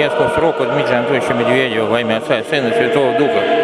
Я служу руку Дмитрия Антоновича Медведева во имя Отца и Сына и Святого Духа.